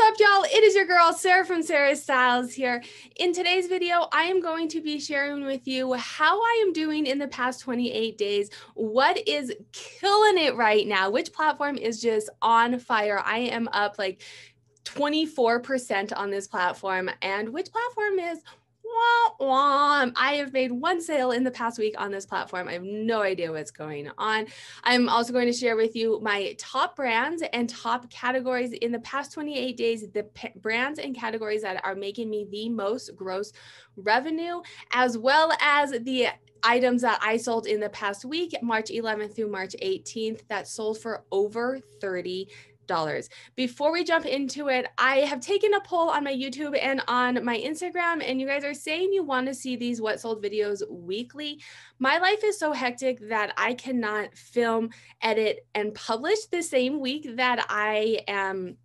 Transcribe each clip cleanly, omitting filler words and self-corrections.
What's up, y'all? It is your girl Sarah from Sarah Styles here. In today's video, I am going to be sharing with you how I am doing in the past 28 days, what is killing it right now, which platform is just on fire. I am up like 24% on this platform, and which platform is I have made one sale in the past week on this platform. I have no idea what's going on. I'm also going to share with you my top brands and top categories in the past 28 days, the brands and categories that are making me the most gross revenue, as well as the items that I sold in the past week, March 11th through March 18th, that sold for over $30. Before we jump into it, I have taken a poll on my YouTube and on my Instagram, and you guys are saying you want to see these What Sold videos weekly. My life is so hectic that I cannot film, edit, and publish the same week that I am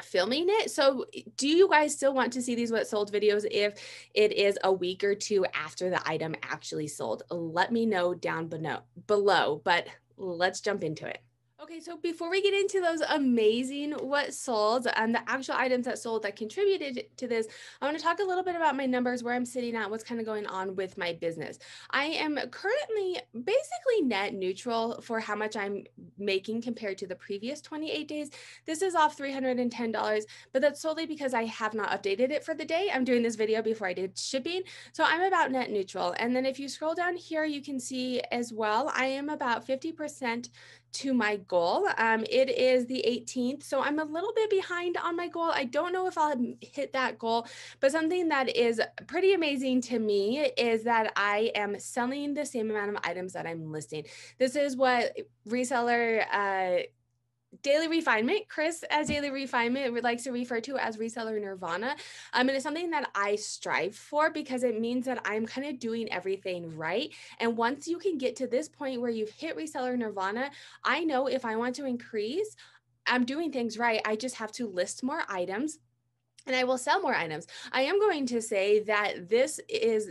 filming it. So do you guys still want to see these What Sold videos if it is a week or two after the item actually sold? Let me know down below, but let's jump into it. Okay, so before we get into those amazing what sold and the actual items that sold that contributed to this, I want to talk a little bit about my numbers, where I'm sitting at, what's kind of going on with my business. I am currently basically net neutral for how much I'm making compared to the previous 28 days. This is off $310, but that's solely because I have not updated it for the day. I'm doing this video before I did shipping, so I'm about net neutral. And then if you scroll down here, you can see as well, I am about 50% to my goal. It is the 18th, so I'm a little bit behind on my goal. I don't know if I'll hit that goal, but something that is pretty amazing to me is that I am selling the same amount of items that I'm listing. This is what reseller Daily Refinement, Chris as Daily Refinement likes to refer to as reseller nirvana. And it's something that I strive for because it means that I'm kind of doing everything right. And once you can get to this point where you've hit reseller nirvana, I know if I want to increase, I'm doing things right. I just have to list more items and I will sell more items. I am going to say that this is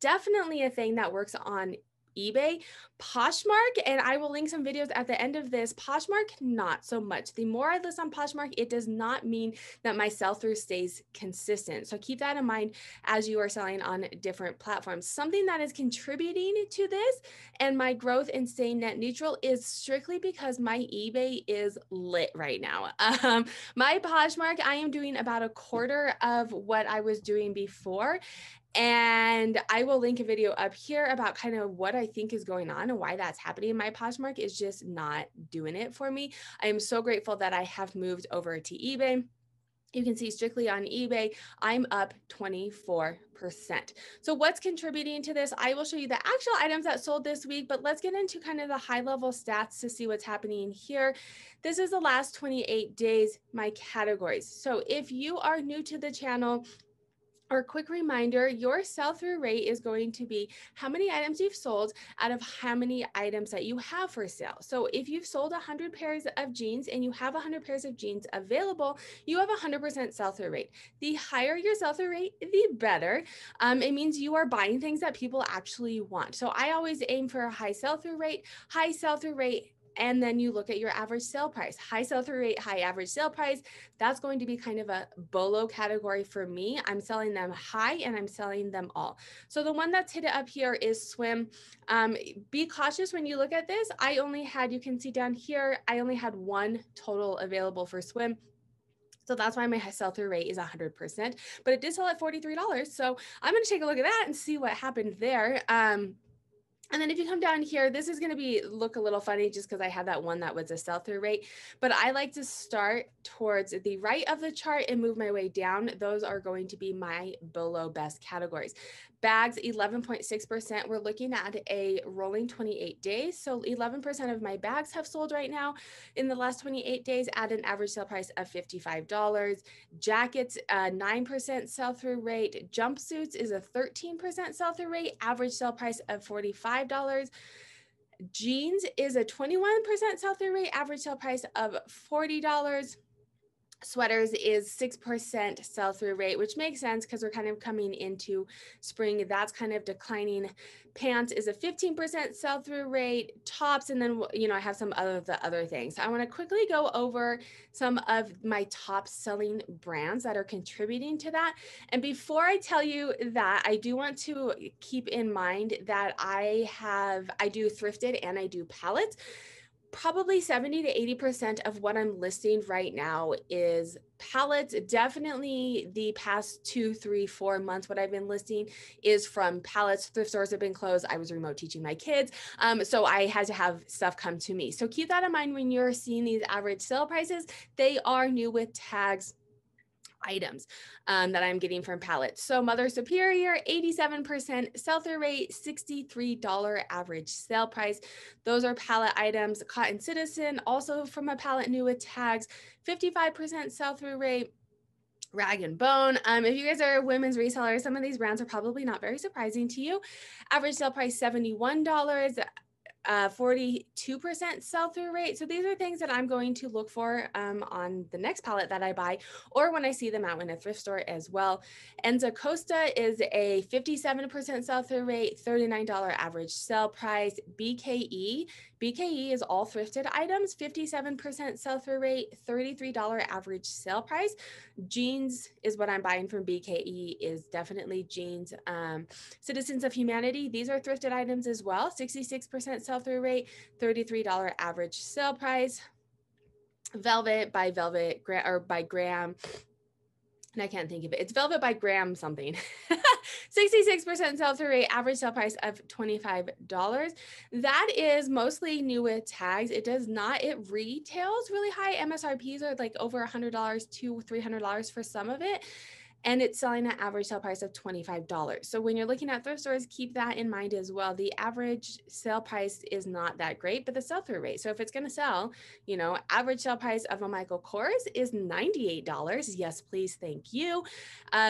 definitely a thing that works on eBay, Poshmark, and I will link some videos at the end of this. Poshmark, not so much. The more I list on Poshmark, it does not mean that my sell-through stays consistent. So keep that in mind as you are selling on different platforms. Something that is contributing to this and my growth and staying net neutral is strictly because my eBay is lit right now. My Poshmark, I am doing about a quarter of what I was doing before. And I will link a video up here about kind of what I think is going on and why that's happening. My Poshmark is just not doing it for me. I am so grateful that I have moved over to eBay. You can see strictly on eBay, I'm up 24%. So what's contributing to this? I will show you the actual items that sold this week, but let's get into kind of the high level stats to see what's happening here. This is the last 28 days, my categories. So if you are new to the channel, or quick reminder, your sell-through rate is going to be how many items you've sold out of how many items that you have for sale. So if you've sold 100 pairs of jeans and you have 100 pairs of jeans available, you have 100% sell-through rate. The higher your sell-through rate, the better. It means you are buying things that people actually want. So I always aim for a high sell-through rate, and then you look at your average sale price. High sell-through rate, high average sale price, that's going to be kind of a BOLO category for me. I'm selling them high and I'm selling them all. So the one that's hit up here is swim. Be cautious when you look at this. You can see down here, I only had one total available for swim. So that's why my sell-through rate is 100%, but it did sell at $43. So I'm gonna take a look at that and see what happened there. And then if you come down here, this is going to look a little funny just because I had that one that was a sell-through rate, but I like to start towards the right of the chart and move my way down. Those are going to be my below best categories. Bags, 11.6%. We're looking at a rolling 28 days. So 11% of my bags have sold right now in the last 28 days at an average sale price of $55. Jackets, 9% sell-through rate. Jumpsuits is a 13% sell-through rate, average sale price of $45. Jeans is a 21% sell-through rate, average sale price of $40. sweaters is 6% sell-through rate, which makes sense because we're kind of coming into spring. That's kind of declining. Pants is a 15% sell-through rate, tops, and then, you know, I have some of the other things. So I want to quickly go over some of my top selling brands that are contributing to that. And before I tell you that, I do want to keep in mind that I do thrifted and I do pallets. Probably 70 to 80% of what I'm listing right now is pallets. Definitely the past 2, 3, 4 months, what I've been listing is from pallets. Thrift stores have been closed. I was remote teaching my kids. So I had to have stuff come to me. So keep that in mind when you're seeing these average sale prices. They are new with tags items that I'm getting from pallets. So Mother Superior, 87% sell-through rate, $63 average sale price. Those are pallet items. Cotton Citizen, also from a pallet, new with tags, 55% sell-through rate. Rag and Bone. If you guys are women's resellers, some of these brands are probably not very surprising to you. Average sale price, $71. 42% sell-through rate. So these are things that I'm going to look for on the next palette that I buy, or when I see them out in a thrift store as well. Enza Costa is a 57% sell-through rate, $39 average sell price. BKE. BKE is all thrifted items, 57% sell-through rate, $33 average sale price. Jeans is what I'm buying from BKE, is definitely jeans. Citizens of Humanity, these are thrifted items as well, 66% sell-through rate, $33 average sale price. Velvet by Gram, and I can't think of it. It's Velvet by Gram something. 66% sell-through rate, average sale price of $25. That is mostly new with tags. It does not, it retails really high. MSRPs are like over $100 to $300 for some of it. And it's selling at average sale price of $25. So when you're looking at thrift stores, keep that in mind as well. The average sale price is not that great, but the sell-through rate. So if it's going to sell, you know, average sale price of a Michael Kors is $98. Yes, please, thank you.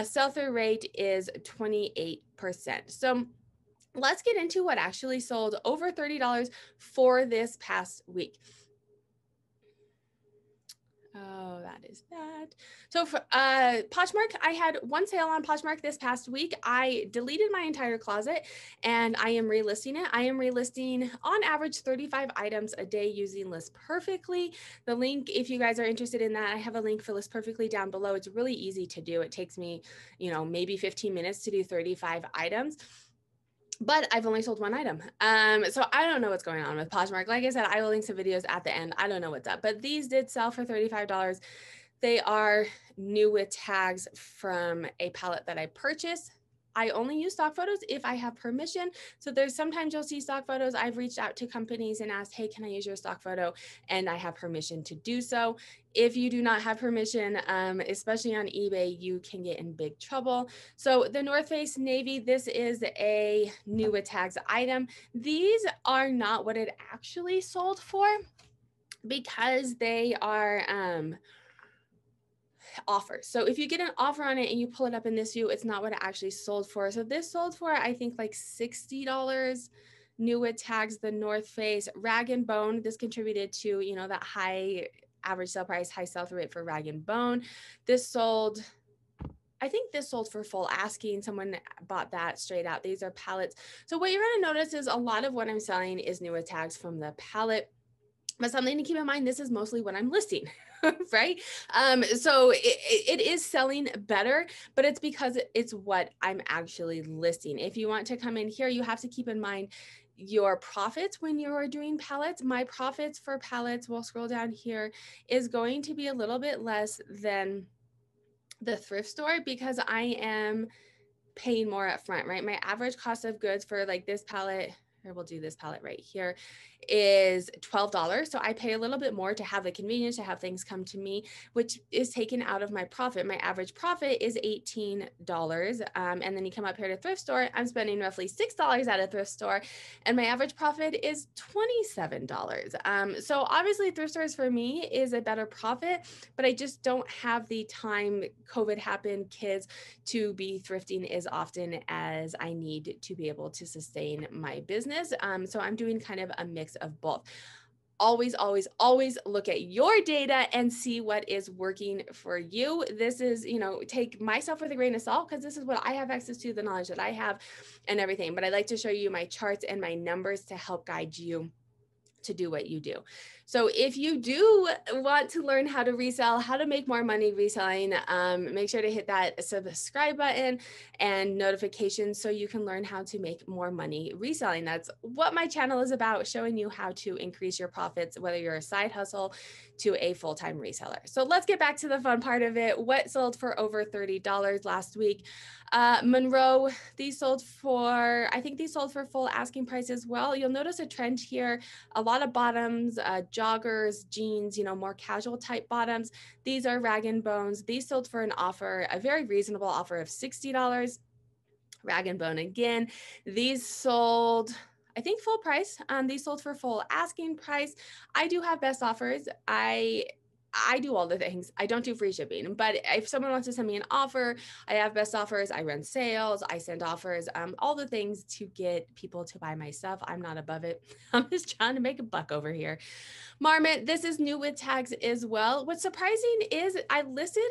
Sell-through rate is 28%. So let's get into what actually sold over $30 for this past week. Oh, that is that. So for Poshmark, I had one sale on Poshmark this past week. I deleted my entire closet and I am relisting it. I am relisting on average 35 items a day using List Perfectly. The link, if you guys are interested in that, I have a link for List Perfectly down below. It's really easy to do. It takes me, you know, maybe 15 minutes to do 35 items. But I've only sold one item. So I don't know what's going on with Poshmark. Like I said, I will link some videos at the end. I don't know what's up, but these did sell for $35. They are new with tags from a palette that I purchased. I only use stock photos if I have permission. So there's sometimes you'll see stock photos. I've reached out to companies and asked, hey, can I use your stock photo? And I have permission to do so. If you do not have permission, especially on eBay, you can get in big trouble. So the North Face Navy, this is a new with tags item. These are not what it actually sold for because they are, offers. So if you get an offer on it and you pull it up in this view, it's not what it actually sold for. So this sold for, I think, like $60 new with tags, the North Face. Rag and Bone, this contributed to, you know, that high average sale price, high sell through rate for Rag and Bone. This sold, I think this sold for full asking. Someone bought that straight out. These are pallets. So what you're going to notice is a lot of what I'm selling is new with tags from the pallet. But something to keep in mind, this is mostly what I'm listing, right? So it is selling better, but it's because it's what I'm actually listing. If you want to come in here, you have to keep in mind your profits when you are doing pallets. My profits for pallets, we'll scroll down here, is going to be a little bit less than the thrift store because I am paying more up front, right? My average cost of goods for like this pallet, or we'll do this palette right here, is $12. So I pay a little bit more to have the convenience, to have things come to me, which is taken out of my profit. My average profit is $18. And then you come up here to thrift store, I'm spending roughly $6 at a thrift store, and my average profit is $27. So obviously thrift stores for me is a better profit, but I just don't have the time. COVID happened, kids, to be thrifting as often as I need to be able to sustain my business. So I'm doing kind of a mix of both. always, always, always look at your data and see what is working for you. This is, you know, take myself with a grain of salt because this is what I have access to, the knowledge that I have and everything. But I like to show you my charts and my numbers to help guide you to do what you do. So if you do want to learn how to resell, how to make more money reselling, make sure to hit that subscribe button and notifications so you can learn how to make more money reselling. That's what my channel is about, showing you how to increase your profits, whether you're a side hustle to a full-time reseller. So let's get back to the fun part of it. What sold for over $30 last week? Monroe, these sold for full asking price as well. You'll notice a trend here, a lot of bottoms, joggers, jeans, you know, more casual type bottoms. These are Rag and Bones. These sold for an offer, a very reasonable offer of $60. Rag and Bone again. These sold, I think, full price. These sold for full asking price. I do have best offers. I do all the things. I don't do free shipping, but if someone wants to send me an offer, I have best offers. I run sales. I send offers, all the things to get people to buy my stuff. I'm not above it. I'm just trying to make a buck over here. Marmot, this is new with tags as well. What's surprising is I listed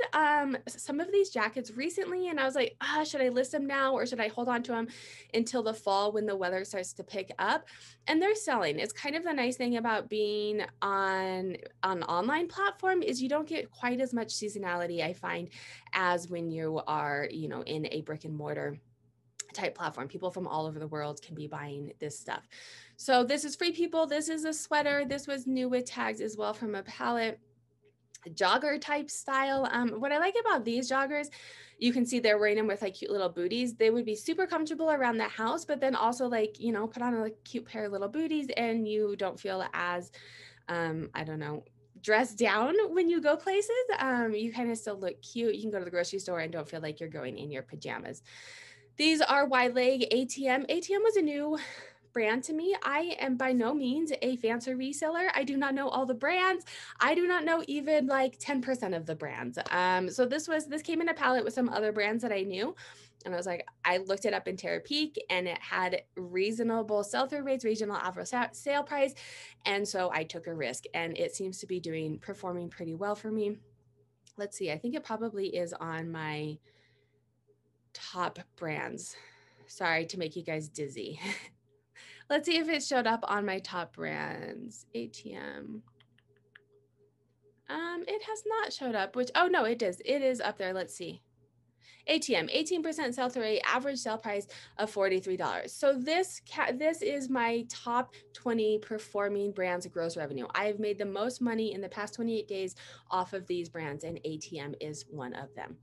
some of these jackets recently and I was like, should I list them now or should I hold on to them until the fall when the weather starts to pick up? And they're selling. It's kind of the nice thing about being on an online platform is you don't get quite as much seasonality, I find, as when you are, you know, in a brick and mortar type platform. People from all over the world can be buying this stuff. So this is Free People. This is a sweater. This was new with tags as well from a palette. Jogger type style. What I like about these joggers, you can see they're wearing them with like cute little booties. They would be super comfortable around the house, but then also like, you know, put on a like, cute pair of little booties and you don't feel as, I don't know, dress down when you go places. You kind of still look cute. You can go to the grocery store and don't feel like you're going in your pajamas. These are wide leg ATM. ATM was a new brand to me. I am by no means a fancy reseller. I do not know all the brands. I do not know even like 10% of the brands. So this came in a palette with some other brands that I knew. And I was like, I looked it up in Terapeak and it had reasonable sell-through rates, regional offer sale price. And so I took a risk and it seems to be performing pretty well for me. Let's see, I think it probably is on my top brands. Sorry to make you guys dizzy. Let's see if it showed up on my top brands, ATM. It has not showed up, which, oh no, it does. It is up there, let's see. ATM, 18% sell-through rate, average sale price of $43. So this is my top 20 performing brands gross revenue. I've made the most money in the past 28 days off of these brands, and ATM is one of them.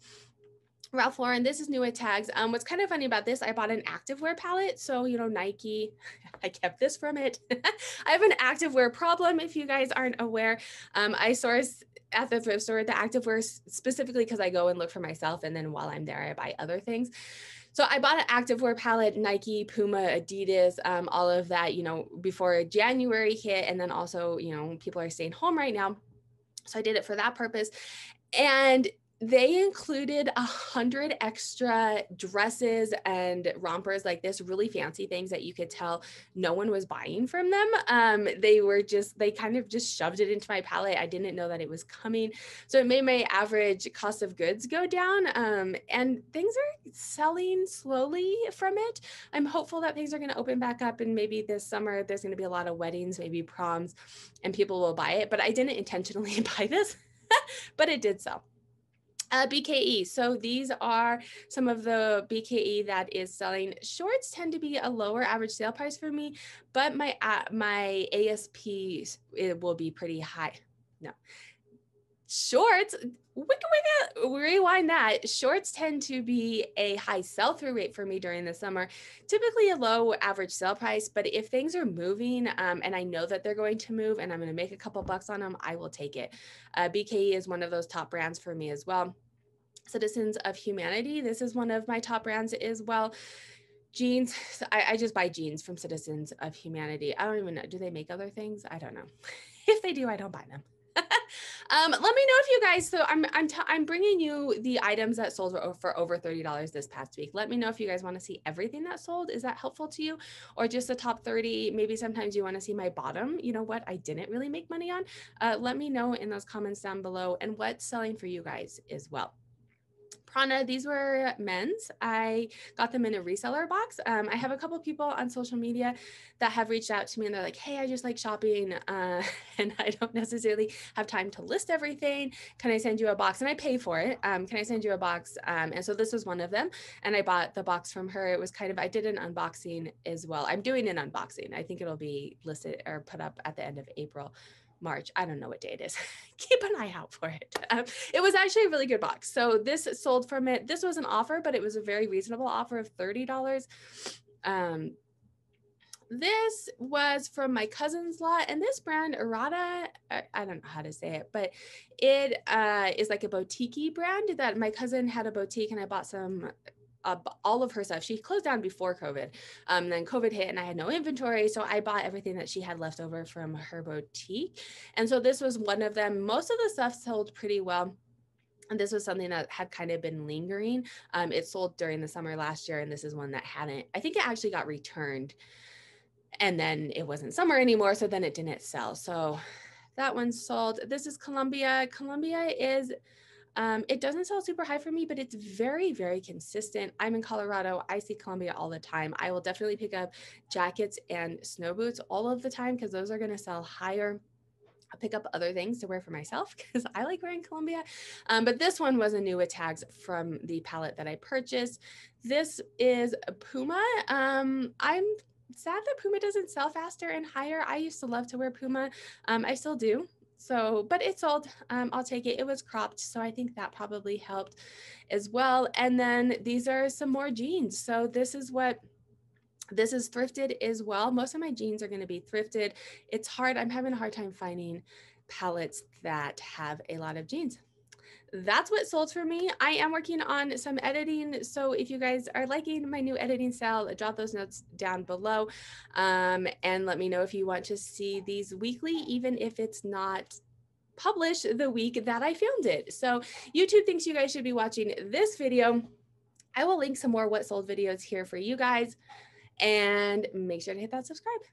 Ralph Lauren, this is new with tags. What's kind of funny about this, I bought an activewear palette. So, you know, Nike, I kept this from it. I have an activewear problem if you guys aren't aware. I source at the thrift store, the activewear specifically because I go and look for myself. And then while I'm there, I buy other things. So I bought an activewear palette, Nike, Puma, Adidas, all of that, you know, before January hit. And then also, you know, people are staying home right now. So I did it for that purpose. And they included 100 extra dresses and rompers, like this really fancy things that you could tell no one was buying from them. They kind of just shoved it into my palette. I didn't know that it was coming. So it made my average cost of goods go down, and things are selling slowly from it. I'm hopeful that things are going to open back up and maybe this summer there's going to be a lot of weddings, maybe proms, and people will buy it, but I didn't intentionally buy this, but it did sell. BKE. So these are some of the BKE that is selling. Shorts tend to be a lower average sale price for me, but my ASP, it will be pretty high. No. Shorts, wicka, rewind that. Shorts tend to be a high sell-through rate for me during the summer, typically a low average sale price, but if things are moving and I know that they're going to move and I'm going to make a couple bucks on them, I will take it. BKE is one of those top brands for me as well. Citizens of Humanity, this is one of my top brands as well. Jeans, I just buy jeans from Citizens of Humanity. I don't even know, do they make other things? I don't know. If they do, I don't buy them. Let me know if you guys, so I'm bringing you the items that sold for over $30 this past week. Let me know if you guys want to see everything that sold. Is that helpful to you? Or just the top 30? Maybe sometimes you want to see my bottom. You know what I didn't really make money on. Let me know in those comments down below and what's selling for you guys as well. Prana, these were men's. I got them in a reseller box. I have a couple people on social media that have reached out to me and they're like, hey, I just like shopping and I don't necessarily have time to list everything. Can I send you a box? And I pay for it. Can I send you a box? And so this was one of them. And I bought the box from her. It was kind of, I did an unboxing as well. I'm doing an unboxing. I think it'll be listed or put up at the end of April. March, I don't know what day it is. Keep an eye out for it. It was actually a really good box. So this sold from it. This was an offer, but it was a very reasonable offer of $30. This was from my cousin's lot, and this brand Arada, I don't know how to say it, but it is like a boutique-y brand that my cousin had a boutique, and I bought some all of her stuff. She closed down before COVID. Then COVID hit and I had no inventory. So I bought everything that she had left over from her boutique. And so this was one of them. Most of the stuff sold pretty well. And this was something that had kind of been lingering. It sold during the summer last year. And this is one that hadn't, I think it actually got returned and then it wasn't summer anymore. So then it didn't sell. So that one sold. This is Columbia. Columbia is, it doesn't sell super high for me, but it's very, very consistent. I'm in Colorado. I see Columbia all the time. I will definitely pick up jackets and snow boots all of the time because those are going to sell higher. I'll pick up other things to wear for myself because I like wearing Columbia. But this one was Anua tags from the palette that I purchased. This is Puma. I'm sad that Puma doesn't sell faster and higher. I used to love to wear Puma. I still do. So, but it sold, I'll take it. It was cropped. So I think that probably helped as well. And then these are some more jeans. So this is what, this is thrifted as well. Most of my jeans are going to be thrifted. It's hard. I'm having a hard time finding palettes that have a lot of jeans. That's what sold for me. I am working on some editing. So if you guys are liking my new editing style, drop those notes down below. And let me know if you want to see these weekly, even if it's not published the week that I filmed it. So YouTube thinks you guys should be watching this video. I will link some more what sold videos here for you guys and make sure to hit that subscribe.